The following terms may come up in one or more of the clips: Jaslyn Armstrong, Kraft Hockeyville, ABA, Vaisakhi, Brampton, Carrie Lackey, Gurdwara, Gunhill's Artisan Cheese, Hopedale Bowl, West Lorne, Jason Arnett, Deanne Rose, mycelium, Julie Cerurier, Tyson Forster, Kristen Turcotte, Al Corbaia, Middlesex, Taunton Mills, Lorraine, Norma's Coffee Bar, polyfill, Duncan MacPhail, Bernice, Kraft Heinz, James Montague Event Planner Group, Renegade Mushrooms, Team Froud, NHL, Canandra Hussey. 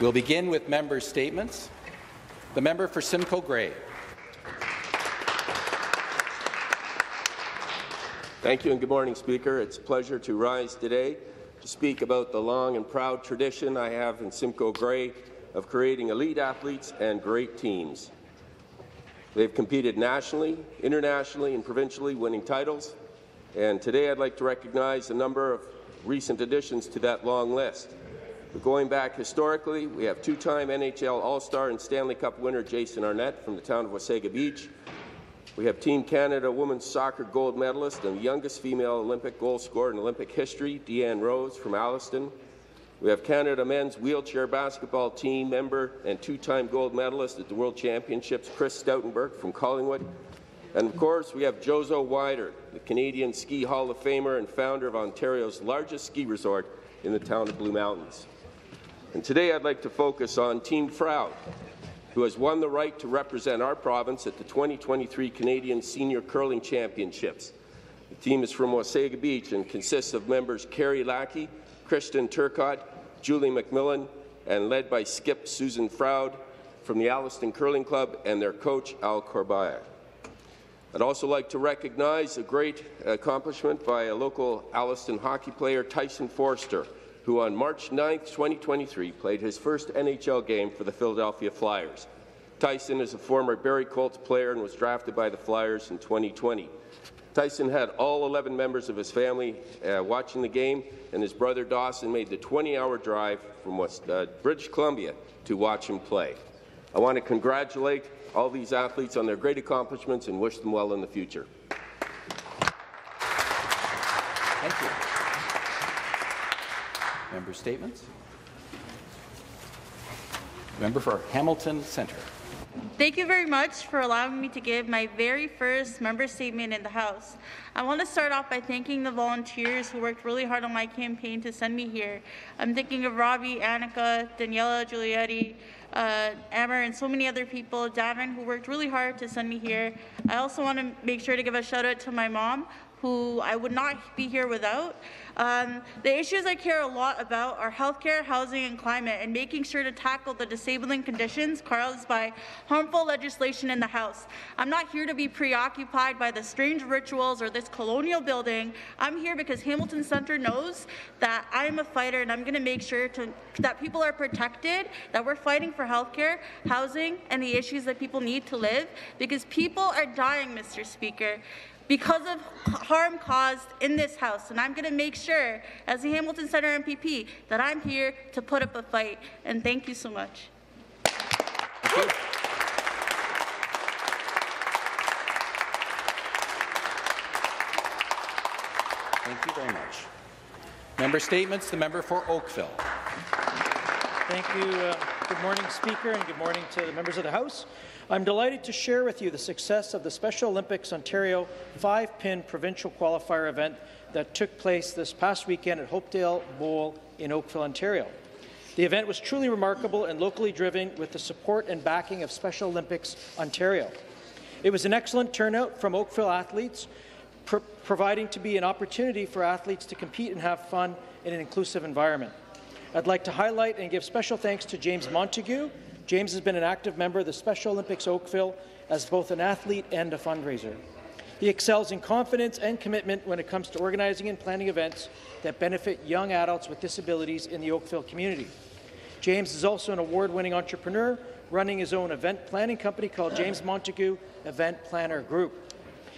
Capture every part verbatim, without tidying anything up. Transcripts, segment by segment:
We'll begin with member statements. The member for Simcoe Gray. Thank you and good morning, Speaker. It's a pleasure to rise today to speak about the long and proud tradition I have in Simcoe Gray of creating elite athletes and great teams. They've competed nationally, internationally, and provincially, winning titles. And today I'd like to recognize a number of recent additions to that long list. But going back historically, we have two-time N H L All-Star and Stanley Cup winner Jason Arnett from the town of Wasaga Beach. We have Team Canada women's soccer gold medalist and youngest female Olympic goal scorer in Olympic history, Deanne Rose from Alliston. We have Canada men's wheelchair basketball team member and two-time gold medalist at the World Championships, Chris Stoutenburg from Collingwood. And of course, we have Jozo Weider, the Canadian Ski Hall of Famer and founder of Ontario's largest ski resort in the town of Blue Mountains. And today I'd like to focus on Team Froud, who has won the right to represent our province at the twenty twenty-three Canadian Senior Curling Championships. The team is from Wasaga Beach and consists of members Carrie Lackey, Kristen Turcotte, Julie McMillan, and led by skip Susan Froud from the Alliston Curling Club and their coach Al Corbaia. I'd also like to recognize a great accomplishment by a local Alliston hockey player, Tyson Forster, who on March ninth, twenty twenty-three, played his first N H L game for the Philadelphia Flyers. Tyson is a former Barrie Colts player and was drafted by the Flyers in twenty twenty. Tyson had all eleven members of his family uh, watching the game, and his brother Dawson made the twenty-hour drive from West, uh, British Columbia to watch him play. I want to congratulate all these athletes on their great accomplishments and wish them well in the future. Thank you. Member statements. Member for Hamilton Centre. Thank you very much for allowing me to give my very first member statement in the House. I want to start off by thanking the volunteers who worked really hard on my campaign to send me here. I'm thinking of Robbie, Annika, Daniela, Giulietti, uh, Amber, and so many other people, Davin, who worked really hard to send me here. I also want to make sure to give a shout out to my mom, who I would not be here without. Um, the issues I care a lot about are healthcare, housing, and climate, and making sure to tackle the disabling conditions caused by harmful legislation in the House. I'm not here to be preoccupied by the strange rituals or this colonial building. I'm here because Hamilton Centre knows that I'm a fighter, and I'm going to make sure to, that people are protected, that we're fighting for healthcare, housing, and the issues that people need to live, because people are dying, Mister Speaker, because of harm caused in this House. And I'm going to make sure, as the Hamilton Centre M P P, that I'm here to put up a fight. And thank you so much. Thank you. Thank you very much. Member statements, the member for Oakville. Thank you. Uh, good morning, Speaker, and good morning to the members of the House. I'm delighted to share with you the success of the Special Olympics Ontario five-pin provincial qualifier event that took place this past weekend at Hopedale Bowl in Oakville, Ontario. The event was truly remarkable and locally driven with the support and backing of Special Olympics Ontario. It was an excellent turnout from Oakville athletes, pro providing to be an opportunity for athletes to compete and have fun in an inclusive environment. I'd like to highlight and give special thanks to James Montague. James has been an active member of the Special Olympics Oakville as both an athlete and a fundraiser. He excels in confidence and commitment when it comes to organizing and planning events that benefit young adults with disabilities in the Oakville community. James is also an award-winning entrepreneur, running his own event planning company called James Montague Event Planner Group.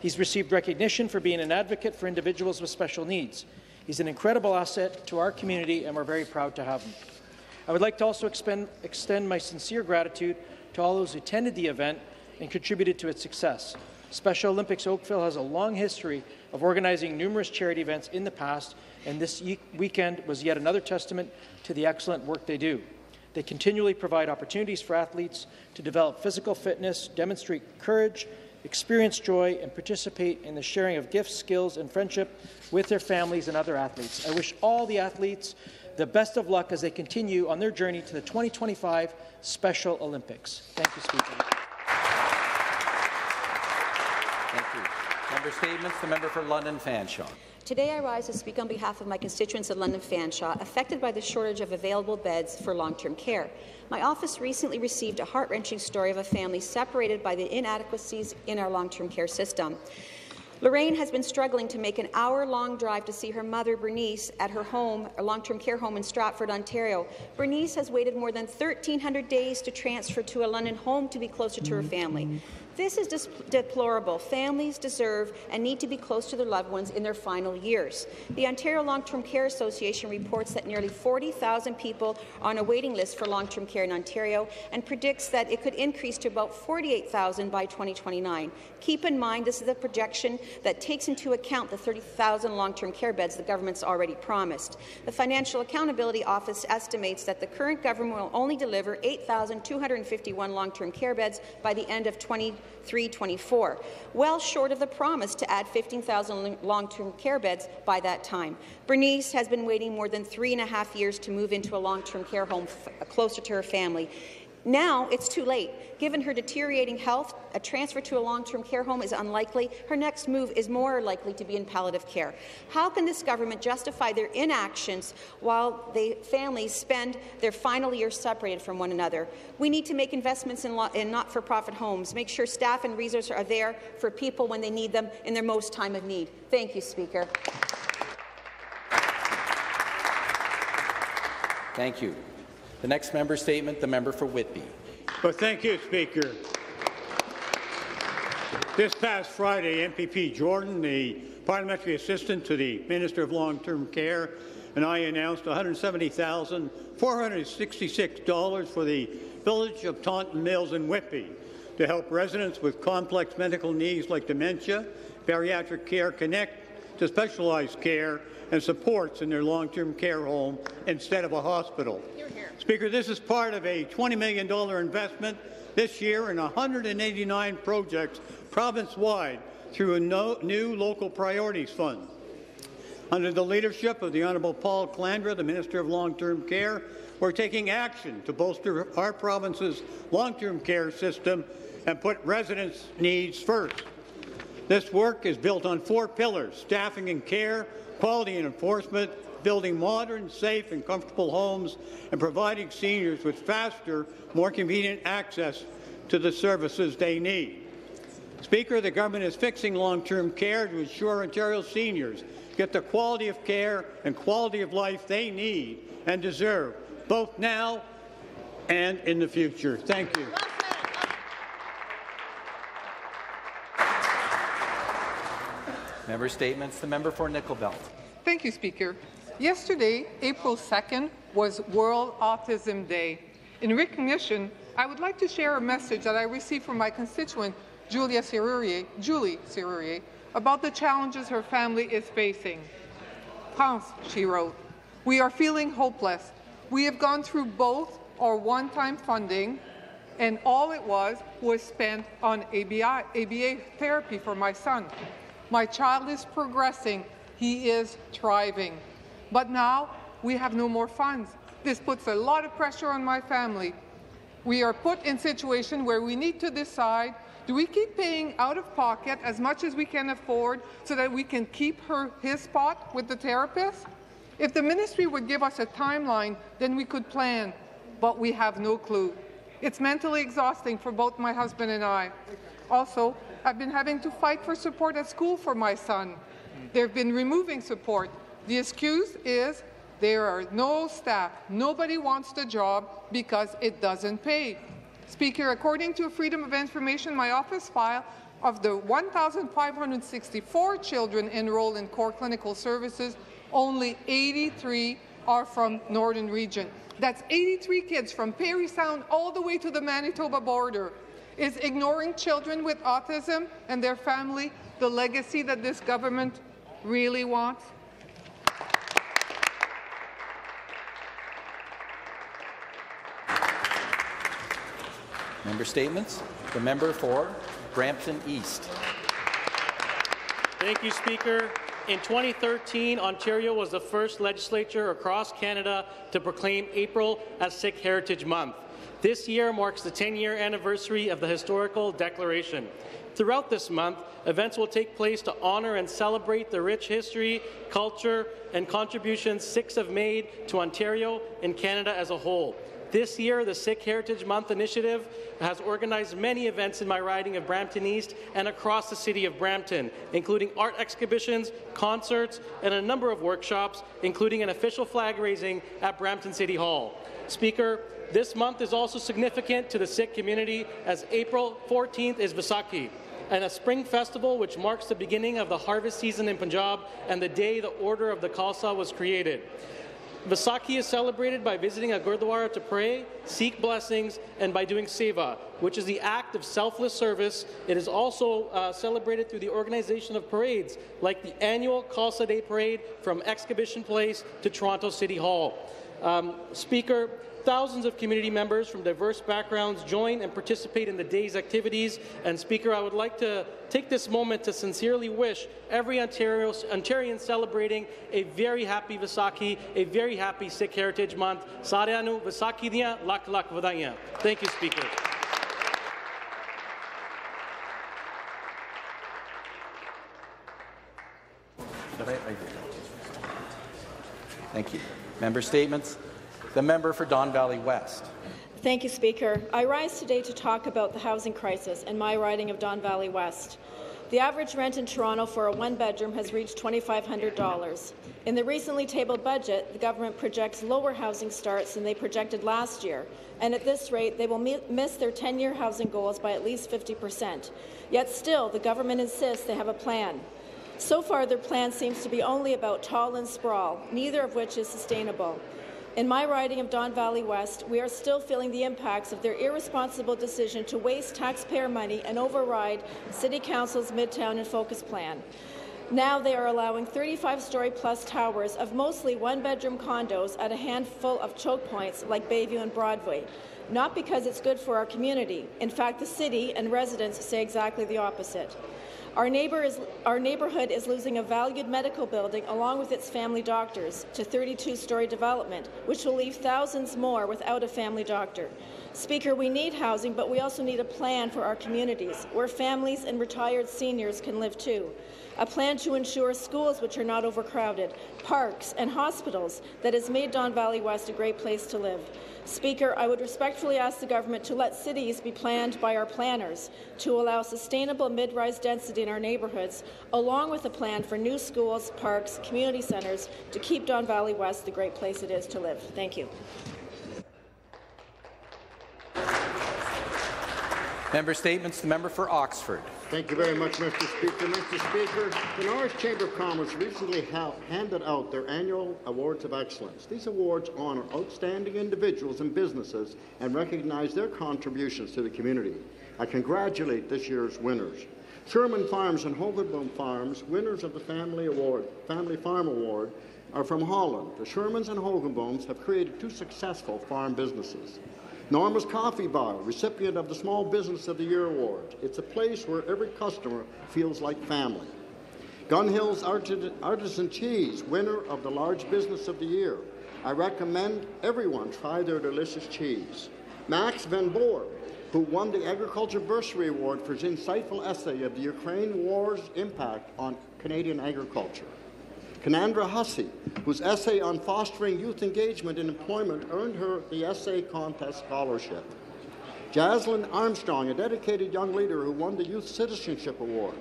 He's received recognition for being an advocate for individuals with special needs. He's an incredible asset to our community, and we're very proud to have him. I would like to also extend my sincere gratitude to all those who attended the event and contributed to its success. Special Olympics Oakville has a long history of organizing numerous charity events in the past, and this weekend was yet another testament to the excellent work they do. They continually provide opportunities for athletes to develop physical fitness, demonstrate courage, experience joy, and participate in the sharing of gifts, skills, and friendship with their families and other athletes. I wish all the athletes the best of luck as they continue on their journey to the twenty twenty-five Special Olympics. Thank you, Speaker. Thank you. Member statements, the member for London Fanshawe. Today I rise to speak on behalf of my constituents in London Fanshawe, affected by the shortage of available beds for long-term care. My office recently received a heart-wrenching story of a family separated by the inadequacies in our long-term care system. Lorraine has been struggling to make an hour-long drive to see her mother, Bernice, at her home, a long-term care home in Stratford, Ontario. Bernice has waited more than thirteen hundred days to transfer to a London home to be closer to her family. This is deplorable. Families deserve and need to be close to their loved ones in their final years. The Ontario Long-Term Care Association reports that nearly forty thousand people are on a waiting list for long-term care in Ontario and predicts that it could increase to about forty-eight thousand by twenty twenty-nine. Keep in mind, this is a projection that takes into account the thirty thousand long-term care beds the government's already promised. The Financial Accountability Office estimates that the current government will only deliver eight thousand two hundred fifty-one long-term care beds by the end of twenty twenty-three twenty-four, well short of the promise to add fifteen thousand long-term care beds by that time. Bernice has been waiting more than three and a half years to move into a long-term care home closer to her family. Now it's too late. Given her deteriorating health, a transfer to a long-term care home is unlikely. Her next move is more likely to be in palliative care. How can this government justify their inactions while the families spend their final years separated from one another? We need to make investments in, in not-for-profit homes, make sure staff and resources are there for people when they need them in their most time of need. Thank you, Speaker. Thank you. The next member statement, the member for Whitby. Well, thank you, Speaker. This past Friday, M P P Jordan, the parliamentary assistant to the Minister of Long-Term Care, and I announced one hundred seventy thousand four hundred sixty-six dollars for the Village of Taunton Mills in Whitby to help residents with complex medical needs like dementia, bariatric care, connect to specialized care and supports in their long-term care home instead of a hospital. Here, here. Speaker, this is part of a twenty million dollar investment this year in one hundred eighty-nine projects province-wide through a no, new local priorities fund. Under the leadership of the Honourable Paul Calandra, the Minister of Long-Term Care, we're taking action to bolster our province's long-term care system and put residents' needs first. This work is built on four pillars: staffing and care, quality and enforcement, building modern, safe and comfortable homes, and providing seniors with faster, more convenient access to the services they need. Speaker, the government is fixing long-term care to ensure Ontario seniors get the quality of care and quality of life they need and deserve, both now and in the future. Thank you. Member statements. The member for Nickel Belt. Thank you, Speaker. Yesterday, April second, was World Autism Day. In recognition, I would like to share a message that I received from my constituent, Julia Cerurier, Julie Cerurier, about the challenges her family is facing. France, she wrote, we are feeling hopeless. We have gone through both our one-time funding, and all it was was spent on A B A, A B A therapy for my son. My child is progressing. He is thriving. But now we have no more funds. This puts a lot of pressure on my family. We are put in a situation where we need to decide, do we keep paying out of pocket as much as we can afford so that we can keep her, his spot with the therapist? If the ministry would give us a timeline, then we could plan, but we have no clue. It's mentally exhausting for both my husband and I. Also, I've been having to fight for support at school for my son. They've been removing support. The excuse is there are no staff. Nobody wants the job because it doesn't pay. Speaker, according to a Freedom of Information, my office file, of the one thousand five hundred sixty-four children enrolled in core clinical services, only eighty-three are from Northern Region. That's eighty-three kids from Parry Sound all the way to the Manitoba border. Is ignoring children with autism and their family the legacy that this government really wants? Member statements. The member for Brampton East. Thank you, Speaker. In twenty thirteen, Ontario was the first legislature across Canada to proclaim April as Sick Heritage Month. This year marks the ten-year anniversary of the historical declaration. Throughout this month, events will take place to honor and celebrate the rich history, culture, and contributions Sikhs have made to Ontario and Canada as a whole. This year, the Sikh Heritage Month Initiative has organized many events in my riding of Brampton East and across the city of Brampton, including art exhibitions, concerts, and a number of workshops, including an official flag raising at Brampton City Hall. Speaker, this month is also significant to the Sikh community as April fourteenth is Vaisakhi, and a spring festival which marks the beginning of the harvest season in Punjab and the day the Order of the Khalsa was created. Vaisakhi is celebrated by visiting a Gurdwara to pray, seek blessings, and by doing seva, which is the act of selfless service. It is also uh, celebrated through the organization of parades, like the annual Khalsa Day Parade from Exhibition Place to Toronto City Hall. Um, Speaker, thousands of community members from diverse backgrounds join and participate in the day's activities. And Speaker, I would like to take this moment to sincerely wish every Ontario, Ontarian celebrating a very happy Vaisakhi, a very happy Sikh Heritage Month. Saaryan nu Vaisakhi diyan lak lak vadaiyan. Thank you, Speaker. Thank you. Member statements. The member for Don Valley West. Thank you, Speaker. I rise today to talk about the housing crisis in my riding of Don Valley West. The average rent in Toronto for a one-bedroom has reached twenty-five hundred dollars. In the recently tabled budget, the government projects lower housing starts than they projected last year, and at this rate, they will miss their ten-year housing goals by at least fifty percent. Yet still, the government insists they have a plan. So far, their plan seems to be only about tall and sprawl, neither of which is sustainable. In my riding of Don Valley West, we are still feeling the impacts of their irresponsible decision to waste taxpayer money and override City Council's Midtown and Focus plan. Now they are allowing thirty-five-story-plus towers of mostly one-bedroom condos at a handful of choke points like Bayview and Broadway, not because it's good for our community. In fact, the city and residents say exactly the opposite. Our, neighbor is, our neighborhood is losing a valued medical building along with its family doctors to thirty-two-story development, which will leave thousands more without a family doctor. Speaker, we need housing, but we also need a plan for our communities, where families and retired seniors can live too. A plan to ensure schools which are not overcrowded, parks and hospitals that has made Don Valley West a great place to live. Speaker, I would respectfully ask the government to let cities be planned by our planners, to allow sustainable mid-rise density in our neighbourhoods, along with a plan for new schools, parks, community centres to keep Don Valley West the great place it is to live. Thank you. Member statements. The member for Oxford. Thank you very much, Mister Speaker. Mister Speaker, the Norris Chamber of Commerce recently ha handed out their annual Awards of Excellence. These awards honor outstanding individuals and businesses and recognize their contributions to the community. I congratulate this year's winners. Sherman Farms and Hogenboom Farms, winners of the Family Award, Family Farm Award, are from Holland. The Shermans and Hogenbooms have created two successful farm businesses. Norma's Coffee Bar, recipient of the Small Business of the Year Award. It's a place where every customer feels like family. Gunhill's Artisan Cheese, winner of the Large Business of the Year. I recommend everyone try their delicious cheese. Max Van Boer, who won the Agriculture Bursary Award for his insightful essay of the Ukraine War's impact on Canadian agriculture. Canandra Hussey, whose essay on fostering youth engagement in employment earned her the Essay Contest Scholarship. Jaslyn Armstrong, a dedicated young leader who won the Youth Citizenship Award.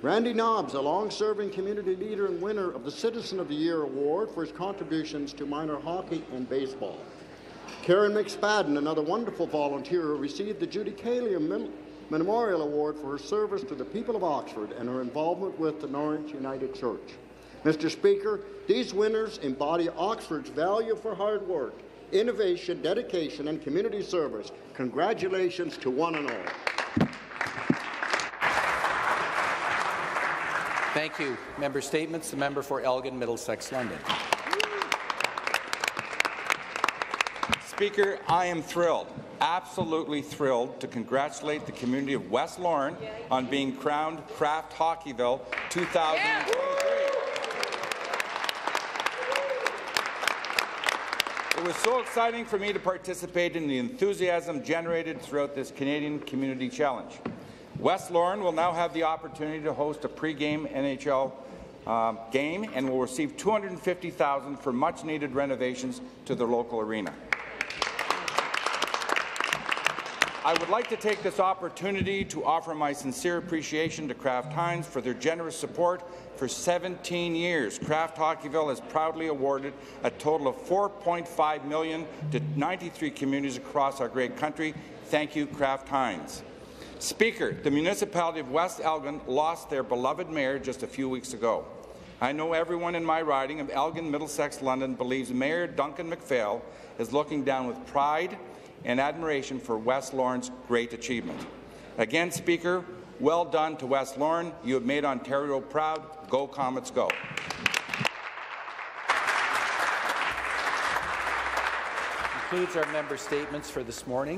Randy Knobbs, a long-serving community leader and winner of the Citizen of the Year Award for his contributions to minor hockey and baseball. Karen McSpadden, another wonderful volunteer who received the Judy Cailliam Memorial Award for her service to the people of Oxford and her involvement with the Norwich United Church. Mister Speaker, these winners embody Oxford's value for hard work, innovation, dedication, and community service. Congratulations to one and all. Thank you. Member statements. The member for Elgin, Middlesex, London. Speaker, I am thrilled, absolutely thrilled, to congratulate the community of West Lorne on being crowned Kraft Hockeyville two thousand twenty-three. It was so exciting for me to participate in the enthusiasm generated throughout this Canadian Community Challenge. West Lauren will now have the opportunity to host a pregame N H L uh, game and will receive two hundred fifty thousand dollars for much-needed renovations to their local arena. I would like to take this opportunity to offer my sincere appreciation to Kraft Heinz for their generous support for seventeen years. Kraft Hockeyville has proudly awarded a total of four point five million dollars to ninety-three communities across our great country. Thank you, Kraft Heinz. Speaker, the municipality of West Elgin lost their beloved mayor just a few weeks ago. I know everyone in my riding of Elgin, Middlesex, London believes Mayor Duncan MacPhail is looking down with pride and admiration for West Lauren's great achievement. Again, Speaker, well done to West Lauren. You have made Ontario proud. Go Comets, go. That concludes our member statements for this morning.